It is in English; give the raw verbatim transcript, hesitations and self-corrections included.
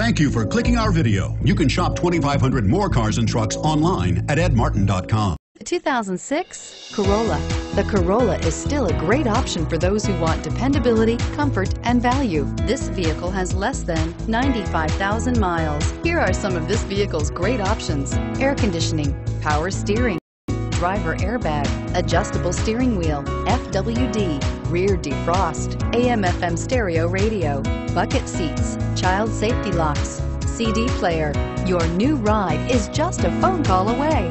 Thank you for clicking our video. You can shop twenty-five hundred more cars and trucks online at ed martin dot com. two thousand six Corolla. The Corolla is still a great option for those who want dependability, comfort, and value. This vehicle has less than ninety-five thousand miles. Here are some of this vehicle's great options: air conditioning, power steering, driver airbag, adjustable steering wheel, F W D, rear defrost, A M F M stereo radio, bucket seats, child safety locks, C D player. Your new ride is just a phone call away.